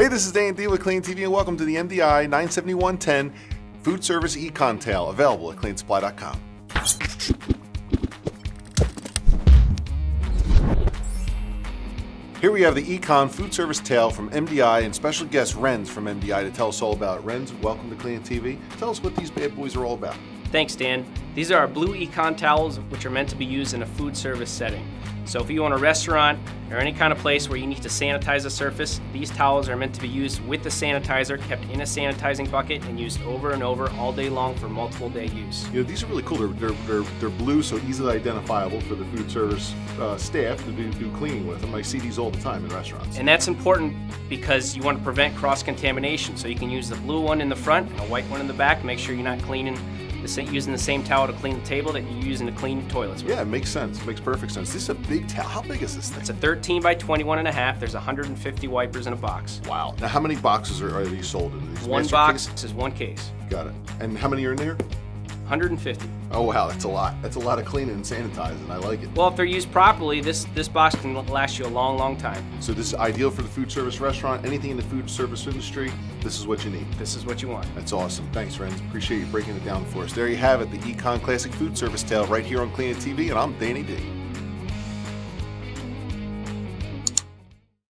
Hey, this is Dan D with Clean TV and welcome to the MDI 97110 Food Service E-CON Tail, available at cleansupply.com. Here we have the E-CON Food Service Tail from MDI and special guest Renz from MDI to tell us all about it. Renz, welcome to Clean TV. Tell us what these bad boys are all about. Thanks, Dan. These are our blue E-CON towels, which are meant to be used in a food service setting. So if you own a restaurant or any kind of place where you need to sanitize a surface, these towels are meant to be used with the sanitizer, kept in a sanitizing bucket, and used over and over all day long for multiple day use. You know, these are really cool. They're blue, so easily identifiable for the food service staff to do cleaning with them. I see these all the time in restaurants. And that's important because you want to prevent cross-contamination. So you can use the blue one in the front and a white one in the back. Make sure you're not cleaning using the same towel to clean the table that you're using to clean the toilets with. Yeah, it makes sense. It makes perfect sense. This is a big towel. How big is this thing? It's a 13 by 21.5. There's 150 wipers in a box. Wow. Now, how many boxes are these sold in? These one box. This is one case. Got it. And how many are in there? 150. Oh wow, that's a lot. That's a lot of cleaning and sanitizing. I like it. Well, if they're used properly, this box can last you a long, long time. So this is ideal for the food service restaurant, anything in the food service industry. This is what you need. This is what you want. That's awesome. Thanks, Renz. Appreciate you breaking it down for us. There you have it, the E-CON Classic Food Service Tail right here on CleanIt TV, and I'm Danny D.